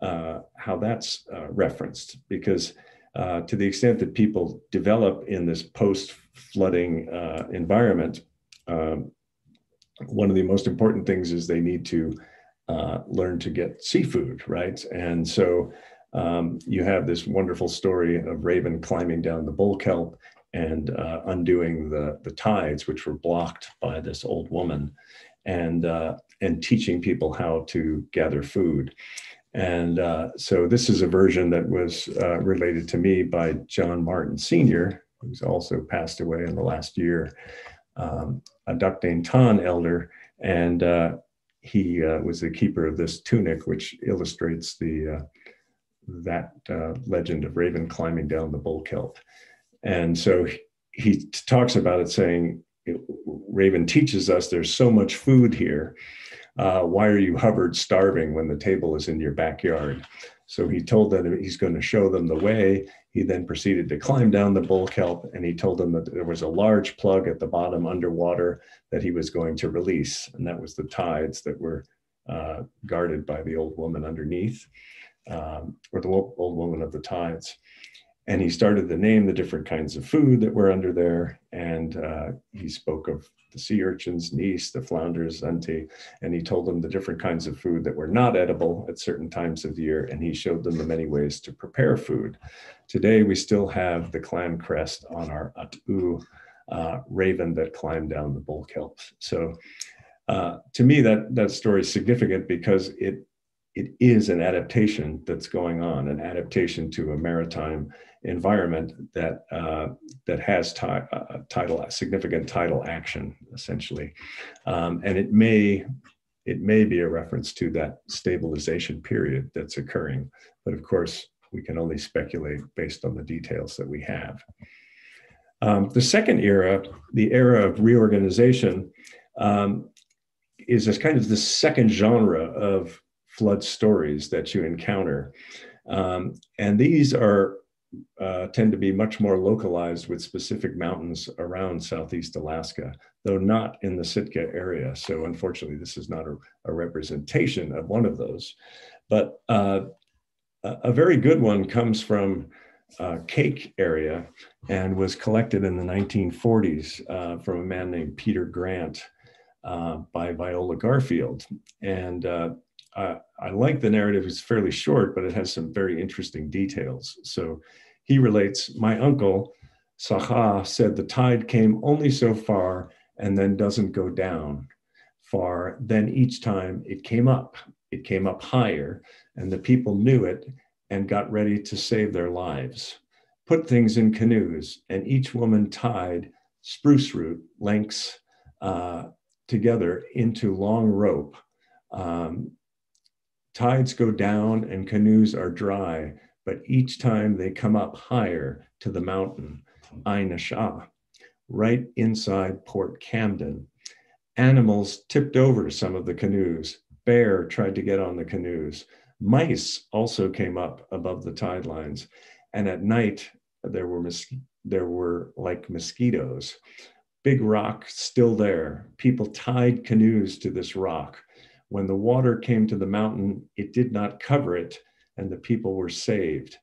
uh, how that's uh, referenced, because uh, to the extent that people develop in this post-flooding uh, environment, um, one of the most important things is they need to uh, learn to get seafood, right? And so Um, you have this wonderful story of Raven climbing down the bull kelp and uh, undoing the, the tides, which were blocked by this old woman, and, uh, and teaching people how to gather food. And uh, so this is a version that was uh, related to me by John Martin Senior, who's also passed away in the last year, um, a Dakhtantan elder, and uh, he uh, was the keeper of this tunic, which illustrates the uh, that uh, legend of Raven climbing down the bull kelp. And so he, he talks about it saying, it, Raven teaches us there's so much food here. Uh, why are you hovered starving when the table is in your backyard? So he told them he's going to show them the way. He then proceeded to climb down the bull kelp, and he told them that there was a large plug at the bottom underwater that he was going to release. And that was the tides that were uh, guarded by the old woman underneath. Um, or the old woman of the tides. And he started to name the different kinds of food that were under there. And uh, he spoke of the sea urchins, gneiss, the flounders, zunti, and he told them the different kinds of food that were not edible at certain times of the year. And he showed them the many ways to prepare food. Today, we still have the clam crest on our at'u, uh, raven that climbed down the bull kelp. So uh, to me, that, that story is significant because it It is an adaptation that's going on, an adaptation to a maritime environment that uh, that has uh, tidal, significant tidal action, essentially, um, and it may it may be a reference to that stabilization period that's occurring. But of course, we can only speculate based on the details that we have. Um, the second era, the era of reorganization, um, is this kind of the second genre of flood stories that you encounter. Um, and these are uh, tend to be much more localized with specific mountains around Southeast Alaska, though not in the Sitka area. So unfortunately, this is not a, a representation of one of those. But uh, a very good one comes from uh, Cake Area and was collected in the nineteen forties uh, from a man named Peter Grant uh, by Viola Garfield. And uh, I, I like the narrative. It's fairly short, but it has some very interesting details. So he relates, my uncle, Saha, said the tide came only so far and then doesn't go down far. Then each time it came up, it came up higher, and the people knew it and got ready to save their lives. Put things in canoes, and each woman tied spruce root lengths uh, together into long rope. Um, Tides go down and canoes are dry, but each time they come up higher to the mountain, Aina Shah, right inside Port Camden. Animals tipped over some of the canoes. Bear tried to get on the canoes. Mice also came up above the tide lines. And at night, there were, there were like mosquitoes. Big rock still there. People tied canoes to this rock. When the water came to the mountain, it did not cover it, and the people were saved.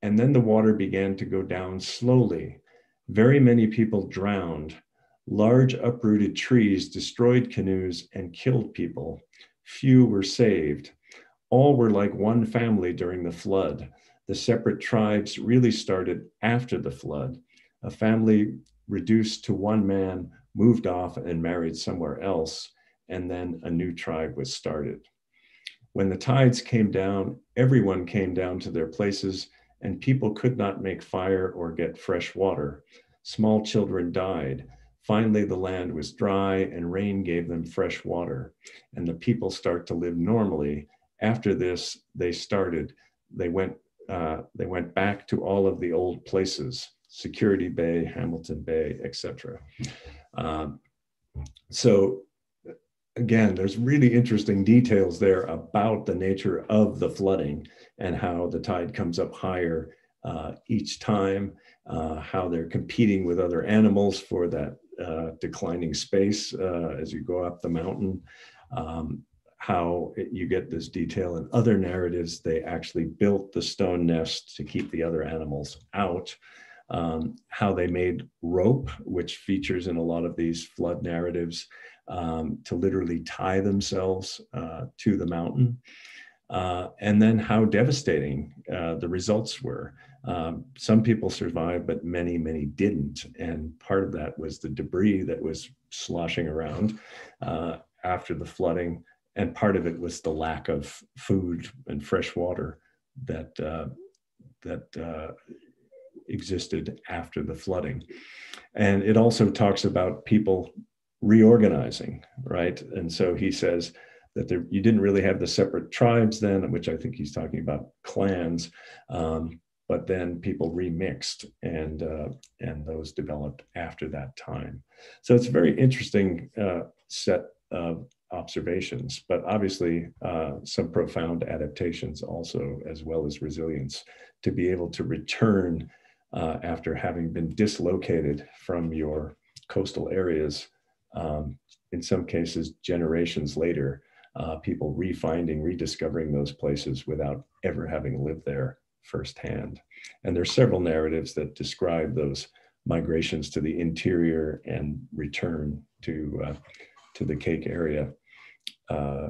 And then the water began to go down slowly. Very many people drowned. Large uprooted trees destroyed canoes and killed people. Few were saved. All were like one family during the flood. The separate tribes really started after the flood. A family reduced to one man moved off and married somewhere else, and then a new tribe was started. When the tides came down, everyone came down to their places, and people could not make fire or get fresh water. Small children died. Finally, the land was dry and rain gave them fresh water, and the people start to live normally. After this, they started, they went, uh, they went back to all of the old places, Security Bay, Hamilton Bay, et cetera. Um, so, Again, there's really interesting details there about the nature of the flooding and how the tide comes up higher uh, each time, uh, how they're competing with other animals for that uh, declining space uh, as you go up the mountain, um, how it, you get this detail in other narratives. They actually built the stone nests to keep the other animals out, um, how they made rope, which features in a lot of these flood narratives, Um, to literally tie themselves uh, to the mountain, uh, and then how devastating uh, the results were. Um, some people survived, but many, many didn't. And part of that was the debris that was sloshing around uh, after the flooding. And part of it was the lack of food and fresh water that, uh, that uh, existed after the flooding. And it also talks about people reorganizing, right? And so he says that there, you didn't really have the separate tribes then, which I think he's talking about clans, um, but then people remixed and, uh, and those developed after that time. So it's a very interesting uh, set of observations, but obviously uh, some profound adaptations also, as well as resilience to be able to return uh, after having been dislocated from your coastal areas. Um, in some cases, generations later, uh, people refinding, rediscovering those places without ever having lived there firsthand. And there are several narratives that describe those migrations to the interior and return to, uh, to the Cake area uh,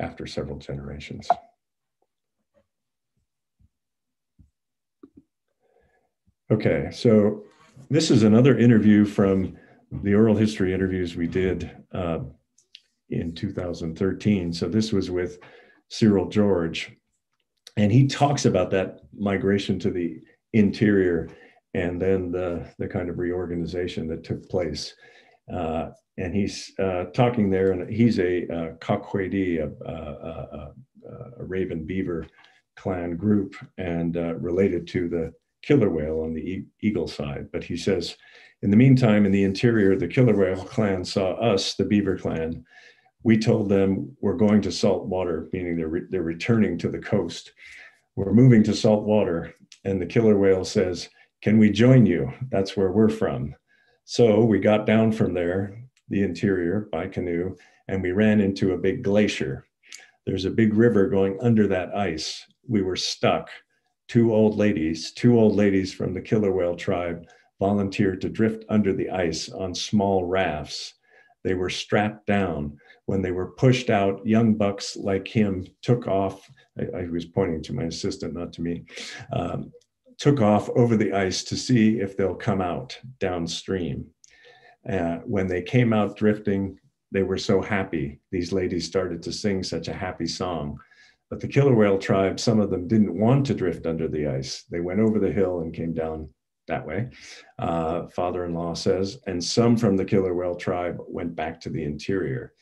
after several generations. Okay, so this is another interview from the oral history interviews we did uh, in two thousand thirteen. So this was with Cyril George, and he talks about that migration to the interior and then the, the kind of reorganization that took place. Uh, and he's uh, talking there, and he's a uh, Taukweidi, a, a, a, a raven beaver clan group, and uh, related to the killer whale on the eagle side. But he says, in the meantime, in the interior, the killer whale clan saw us, the beaver clan. we told them we're going to salt water, meaning they're, re they're returning to the coast. We're moving to salt water. And the killer whale says, can we join you? That's where we're from. So we got down from there, the interior by canoe, and we ran into a big glacier. There's a big river going under that ice. We were stuck. Two old ladies, two old ladies from the killer whale tribe volunteered to drift under the ice on small rafts. They were strapped down. When they were pushed out, young bucks like him took off. I, I was pointing to my assistant, not to me. Um, took off over the ice to see if they'll come out downstream. Uh, when they came out drifting, they were so happy. These ladies started to sing such a happy song. But the killer whale tribe, some of them didn't want to drift under the ice. They went over the hill and came down that way, uh, father-in-law says, and some from the killer whale tribe went back to the interior.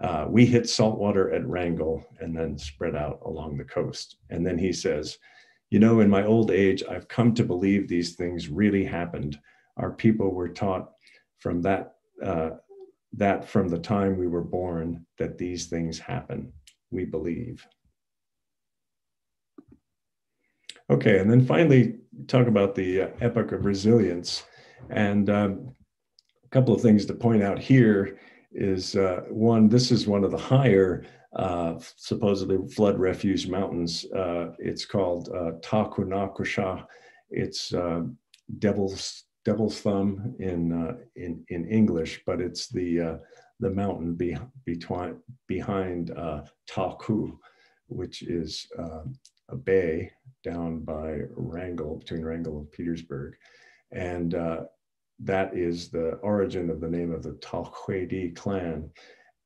Uh, we hit saltwater at Wrangell and then spread out along the coast. And then he says, you know, in my old age, I've come to believe these things really happened. Our people were taught from that, uh, that from the time we were born, that these things happen. We believe. Okay, and then finally, talk about the epoch of resilience. And um, a couple of things to point out here is, uh, one, this is one of the higher, uh, supposedly flood refuge mountains. Uh, it's called uh, Taku. It's uh, Devil's, Devil's Thumb in, uh, in, in English, but it's the, uh, the mountain be, between, behind uh, Taku, which is uh, a bay down by Wrangell, between Wrangell and Petersburg. And uh, that is the origin of the name of the Taukweidi clan.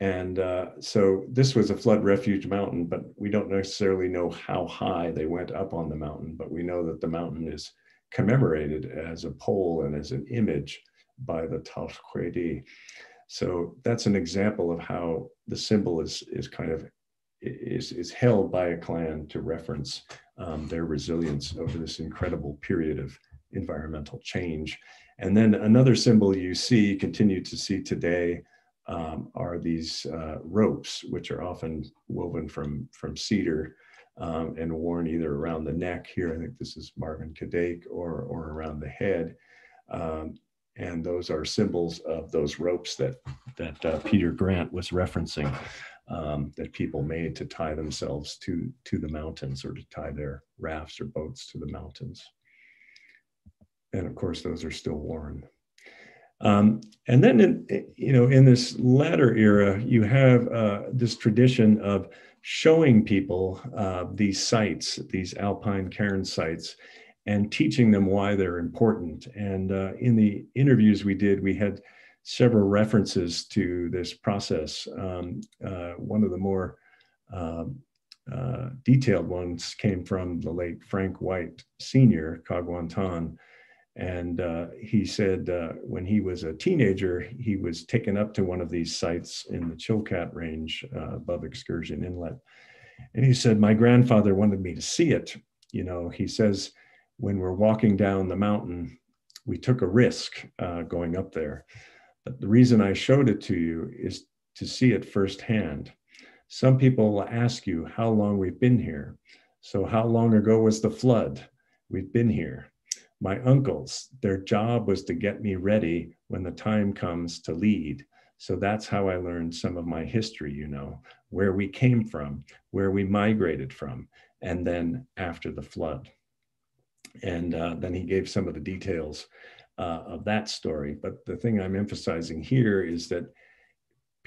And uh, so this was a flood refuge mountain, but we don't necessarily know how high they went up on the mountain, but we know that the mountain is commemorated as a pole and as an image by the Taukweidi. So that's an example of how the symbol is, is kind of Is, is held by a clan to reference um, their resilience over this incredible period of environmental change. And then another symbol you see, continue to see today, um, are these uh, ropes, which are often woven from, from cedar um, and worn either around the neck here, I think this is Marvin Kadake, or, or around the head. Um, and those are symbols of those ropes that, that uh, Peter Grant was referencing. Um, that people made to tie themselves to, to the mountains, or to tie their rafts or boats to the mountains. And of course, those are still worn. Um, and then, in, you know, in this latter era, you have uh, this tradition of showing people uh, these sites, these alpine cairn sites, and teaching them why they're important. And uh, in the interviews we did, we had several references to this process. Um, uh, one of the more um, uh, detailed ones came from the late Frank White Senior, Kagwantan. And uh, he said uh, when he was a teenager, he was taken up to one of these sites in the Chilkat Range uh, above Excursion Inlet. And he said, my grandfather wanted me to see it. You know, he says, when we're walking down the mountain, we took a risk uh, going up there. But the reason I showed it to you is to see it firsthand. Some people will ask you how long we've been here. So how long ago was the flood? We've been here. My uncles, their job was to get me ready when the time comes to lead. So that's how I learned some of my history, you know, where we came from, where we migrated from, and then after the flood. And uh, then he gave some of the details Uh, of that story. But the thing I'm emphasizing here is that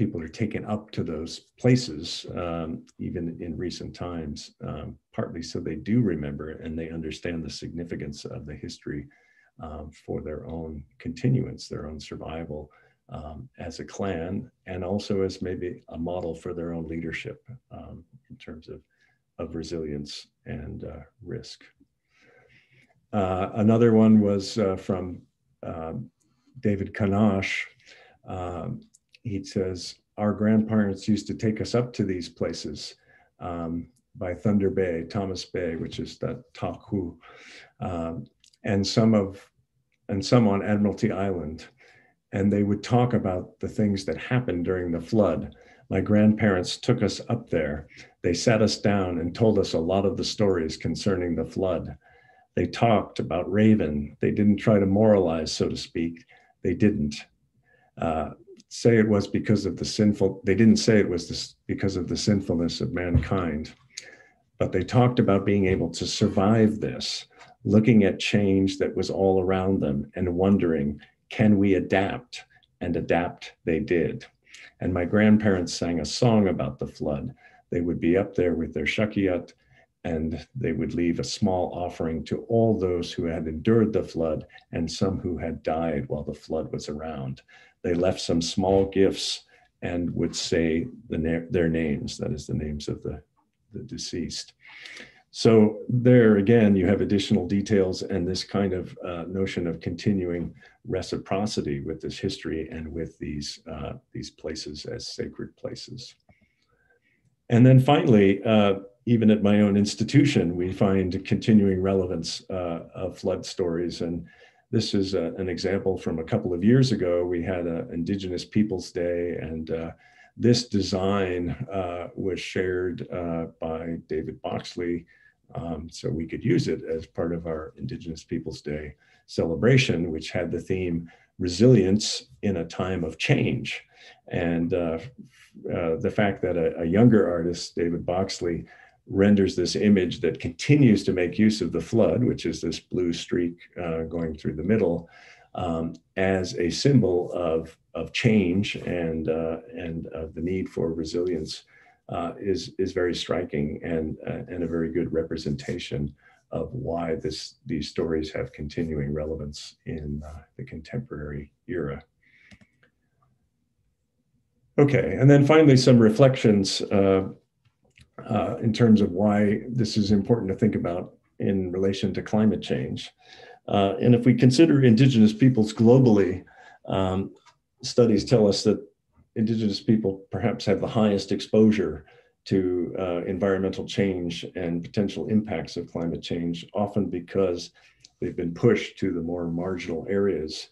people are taken up to those places, um, even in recent times, um, partly so they do remember and they understand the significance of the history um, for their own continuance, their own survival um, as a clan, and also as maybe a model for their own leadership um, in terms of, of resilience and uh, risk. Uh, another one was uh, from Uh, David Kanash. Um, he says, our grandparents used to take us up to these places um, by Thunder Bay, Thomas Bay, which is the Taku, um, and some of, and some on Admiralty Island. And they would talk about the things that happened during the flood, my grandparents took us up there. They sat us down and told us a lot of the stories concerning the flood. They talked about Raven. They didn't try to moralize, so to speak. They didn't uh, say it was because of the sinful, they didn't say it was this because of the sinfulness of mankind, but they talked about being able to survive this, looking at change that was all around them and wondering, can we adapt? And adapt they did. And my grandparents sang a song about the flood. They would be up there with their shukiyat, and they would leave a small offering to all those who had endured the flood and some who had died while the flood was around. They left some small gifts and would say the na- their names, that is the names of the, the deceased. So there again, you have additional details and this kind of uh, notion of continuing reciprocity with this history and with these, uh, these places as sacred places. And then finally, uh, even at my own institution, we find continuing relevance uh, of flood stories. And this is a, an example from a couple of years ago. We had an Indigenous Peoples Day, and uh, this design uh, was shared uh, by David Boxley, um, so we could use it as part of our Indigenous Peoples Day celebration, which had the theme, resilience in a time of change. And uh, uh, the fact that a, a younger artist, David Boxley, renders this image that continues to make use of the flood, which is this blue streak uh, going through the middle, um, as a symbol of, of change and, uh, and of the need for resilience uh, is, is very striking and, uh, and a very good representation of why this, these stories have continuing relevance in uh, the contemporary era. Okay, and then finally some reflections uh, uh, in terms of why this is important to think about in relation to climate change. Uh, and if we consider indigenous peoples globally, um, studies tell us that indigenous people perhaps have the highest exposure to uh, environmental change and potential impacts of climate change, often because they've been pushed to the more marginal areas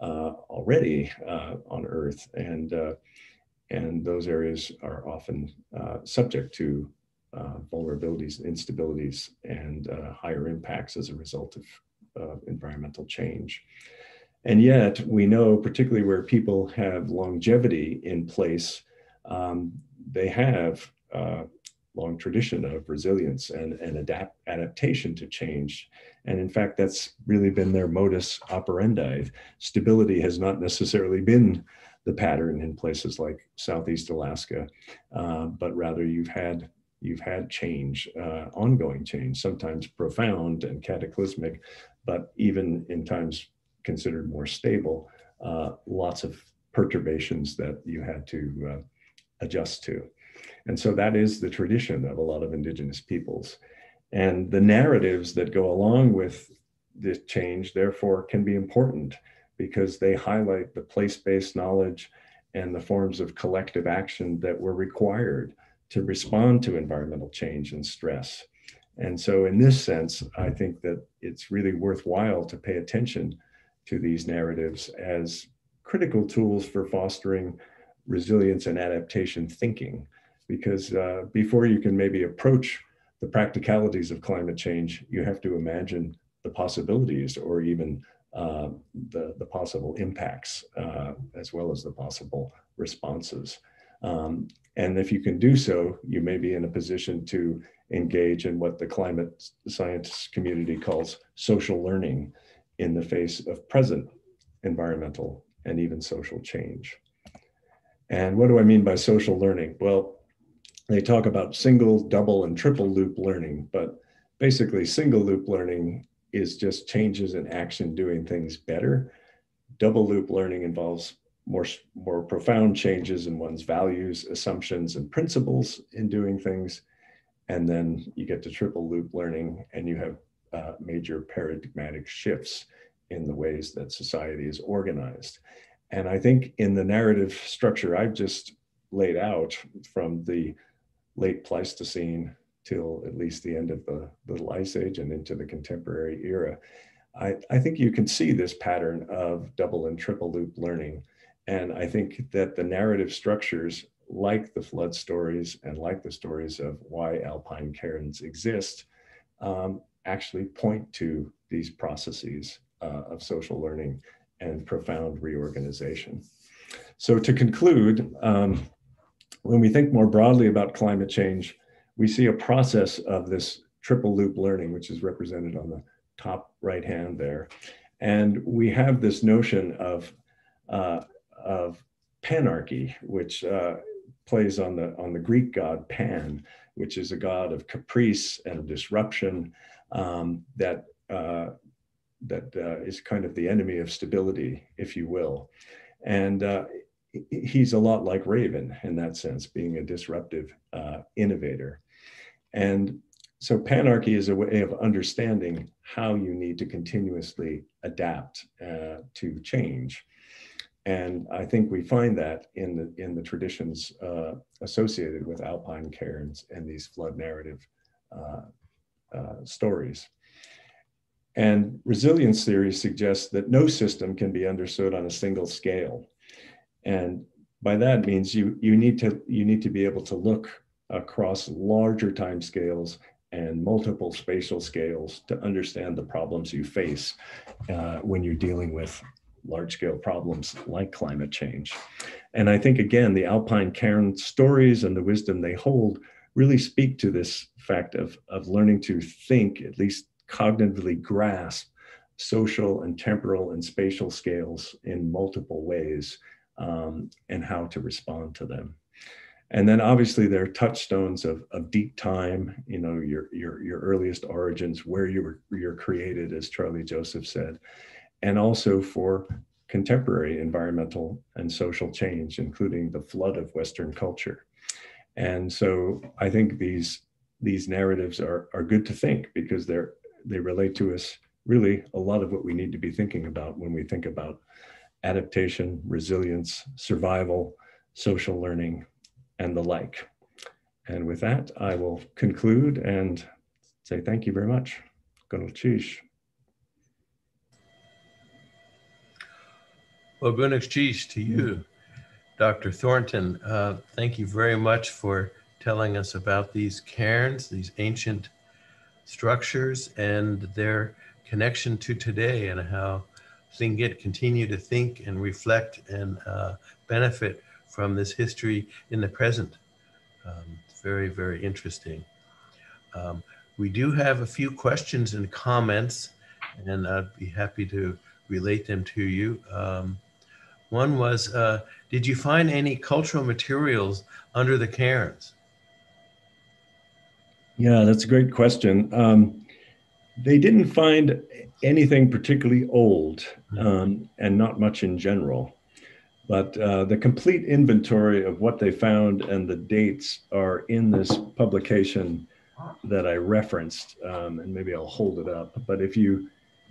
uh, already uh, on Earth. And uh, And those areas are often uh, subject to uh, vulnerabilities and instabilities and uh, higher impacts as a result of uh, environmental change. And yet we know, particularly where people have longevity in place, um, they have a uh, long tradition of resilience and, and adapt, adaptation to change. And in fact, that's really been their modus operandi. Stability has not necessarily been the pattern in places like Southeast Alaska, uh, but rather you've had you've had change, uh, ongoing change, sometimes profound and cataclysmic, but even in times considered more stable, uh, lots of perturbations that you had to uh, adjust to. And so that is the tradition of a lot of indigenous peoples. And the narratives that go along with this change, therefore, can be important, because they highlight the place-based knowledge and the forms of collective action that were required to respond to environmental change and stress. And so in this sense, I think that it's really worthwhile to pay attention to these narratives as critical tools for fostering resilience and adaptation thinking, because uh, before you can maybe approach the practicalities of climate change, you have to imagine the possibilities or even Uh, the, the possible impacts, uh, as well as the possible responses. Um, and if you can do so, you may be in a position to engage in what the climate science community calls social learning in the face of present environmental and even social change. And what do I mean by social learning? Well, they talk about single, double, and triple loop learning, but basically single loop learning is just changes in action, doing things better. Double loop learning involves more, more profound changes in one's values, assumptions, and principles in doing things. And then you get to triple loop learning and you have uh, major paradigmatic shifts in the ways that society is organized. And I think in the narrative structure I've just laid out from the late Pleistocene till at least the end of the Little Ice Age and into the contemporary era, I, I think you can see this pattern of double and triple loop learning. And I think that the narrative structures like the flood stories and like the stories of why alpine cairns exist, um, actually point to these processes uh, of social learning and profound reorganization. So to conclude, um, when we think more broadly about climate change, we see a process of this triple loop learning, which is represented on the top right hand there. And we have this notion of, uh, of panarchy, which uh, plays on the, on the Greek god Pan, which is a god of caprice and disruption um, that, uh, that uh, is kind of the enemy of stability, if you will. And uh, he's a lot like Raven in that sense, being a disruptive uh, innovator. And so panarchy is a way of understanding how you need to continuously adapt uh, to change. And I think we find that in the, in the traditions uh, associated with alpine cairns and these flood narrative uh, uh, stories. And resilience theory suggests that no system can be understood on a single scale. And by that means you, you, need, to, you need to be able to look across larger time scales and multiple spatial scales to understand the problems you face uh, when you're dealing with large scale problems like climate change. And I think, again, the alpine cairn stories and the wisdom they hold really speak to this fact of, of learning to think, at least cognitively grasp, social and temporal and spatial scales in multiple ways um, and how to respond to them. And then obviously there are touchstones of, of deep time, you know, your, your, your earliest origins, where you were you're created, as Charlie Joseph said, and also for contemporary environmental and social change, including the flood of Western culture. And so I think these, these narratives are, are good to think because they're, they relate to us really a lot of what we need to be thinking about when we think about adaptation, resilience, survival, social learning, and the like. And with that, I will conclude and say thank you very much. Well, Gunakshish to you, Doctor Thornton. Uh, thank you very much for telling us about these cairns, these ancient structures and their connection to today and how Tlingit continue to think and reflect and uh, benefit from this history in the present. Um, it's very, very interesting. Um, we do have a few questions and comments, and I'd be happy to relate them to you. Um, one was, uh, did you find any cultural materials under the cairns? Yeah, that's a great question. Um, they didn't find anything particularly old um, and not much in general, but uh, the complete inventory of what they found and the dates are in this publication that I referenced, um, and maybe I'll hold it up. But if you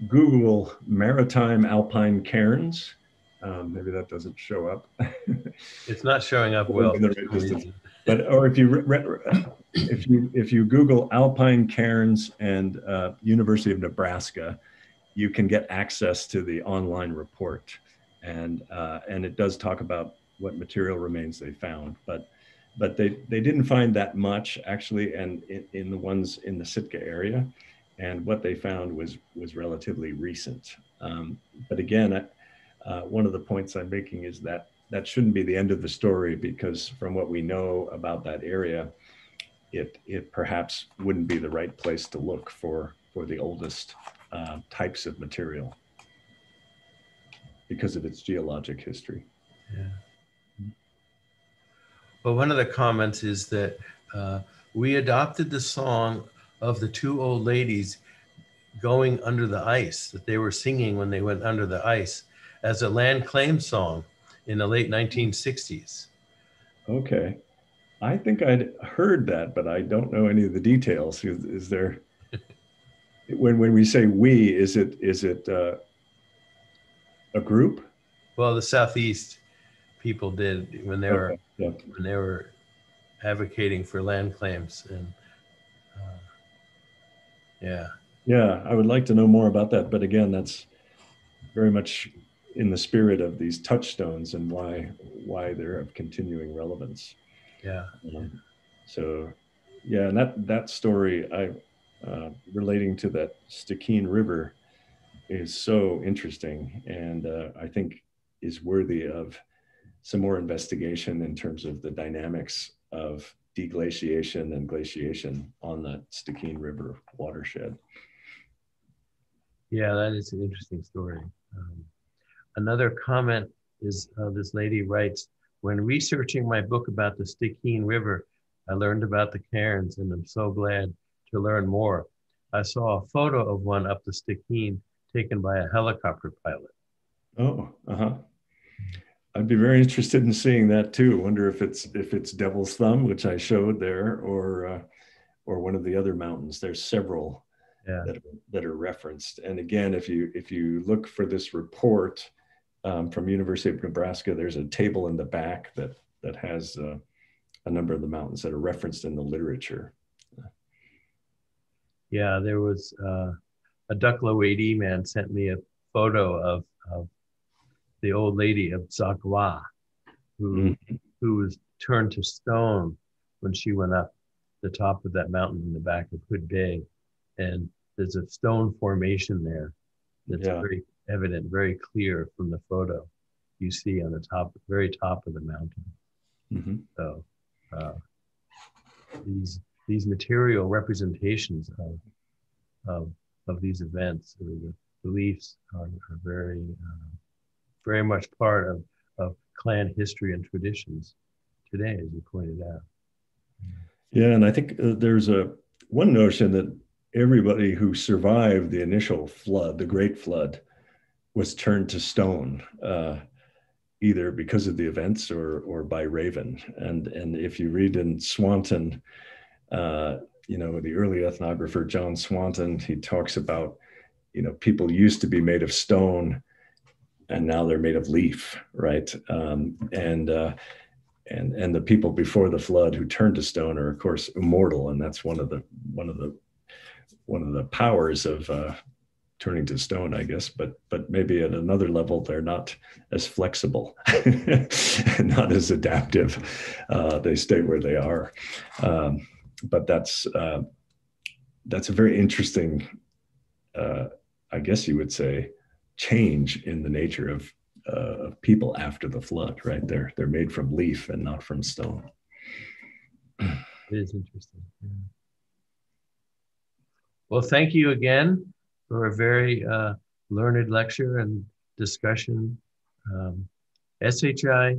Google maritime alpine cairns, um, maybe that doesn't show up. It's not showing up well. But or if you if you if you Google alpine cairns and uh, University of Nebraska, you can get access to the online report, and uh, and it does talk about what material remains they found. But but they they didn't find that much actually, and in, in the ones in the Sitka area, and what they found was was relatively recent. Um, but again, uh, one of the points I'm making is that that shouldn't be the end of the story, because from what we know about that area, it, it perhaps wouldn't be the right place to look for, for the oldest uh, types of material because of its geologic history. Yeah. Well, one of the comments is that uh, we adopted the song of the two old ladies going under the ice, that they were singing when they went under the ice, as a land claim song in the late nineteen sixties. Okay, I think I'd heard that, but I don't know any of the details. Is, is there, when when we say we, is it is it uh, a group? Well, the Southeast people did when they okay. were yeah. when they were advocating for land claims, and uh, yeah, yeah. I would like to know more about that, but again, that's very much in the spirit of these touchstones and why why they're of continuing relevance. Yeah. Um, so, yeah, and that, that story, I uh, relating to that Stikine River is so interesting, and uh, I think is worthy of some more investigation in terms of the dynamics of deglaciation and glaciation on the Stikine River watershed. Yeah, that is an interesting story. Um, another comment is uh, this lady writes, when researching my book about the Stikine River, I learned about the cairns, and I'm so glad to learn more. I saw a photo of one up the Stikine taken by a helicopter pilot. Oh, uh-huh. I'd be very interested in seeing that too. Wonder if it's if it's Devil's Thumb, which I showed there, or uh, or one of the other mountains. There's several yeah. that, that are referenced. And again, if you if you look for this report um, from University of Nebraska, there's a table in the back that that has uh, a number of the mountains that are referenced in the literature. Yeah, there was uh, a Taukweidi man sent me a photo of. of the old lady of Zagwa, who, mm-hmm. who was turned to stone when she went up the top of that mountain in the back of Hood Bay. And there's a stone formation there that's yeah. very evident, very clear from the photo you see on the top, very top of the mountain. Mm-hmm. So uh, these, these material representations of, of, of these events, or the beliefs are, are very, uh, very much part of, of clan history and traditions today, as you pointed out. Yeah, and I think uh, there's a one notion that everybody who survived the initial flood, the Great Flood, was turned to stone, uh, either because of the events or or by Raven. And and if you read in Swanton, uh, you know, the early ethnographer John Swanton, he talks about, you know, people used to be made of stone, and now they're made of leaf, right? Um, and uh, and and the people before the flood who turned to stone are, of course, immortal, and that's one of the one of the one of the powers of uh, turning to stone, I guess. But but maybe at another level, they're not as flexible, not as adaptive. Uh, they stay where they are. Um, but that's uh, that's a very interesting, uh, I guess you would say, change in the nature of uh, people after the flood, right? They're, they're made from leaf and not from stone. It is interesting. Yeah. Well, thank you again for a very uh, learned lecture and discussion. Um, S H I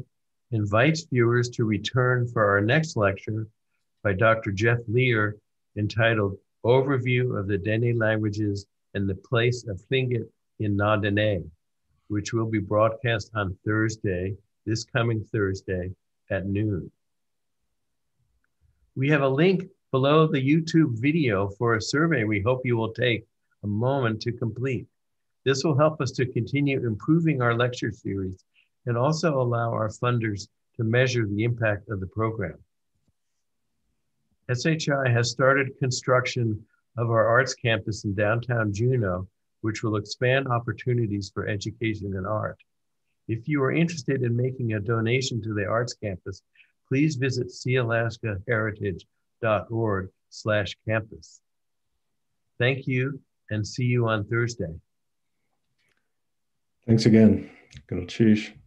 invites viewers to return for our next lecture by Doctor Jeff Leer, entitled Overview of the Dene Languages and the Place of Tlingit in Na Dene, which will be broadcast on Thursday, this coming Thursday at noon. We have a link below the YouTube video for a survey we hope you will take a moment to complete. This will help us to continue improving our lecture series and also allow our funders to measure the impact of the program. S H I has started construction of our arts campus in downtown Juneau, which will expand opportunities for education and art. If you are interested in making a donation to the Arts Campus, please visit sea alaska heritage dot org slash campus. Thank you, and see you on Thursday. Thanks again. Good luck.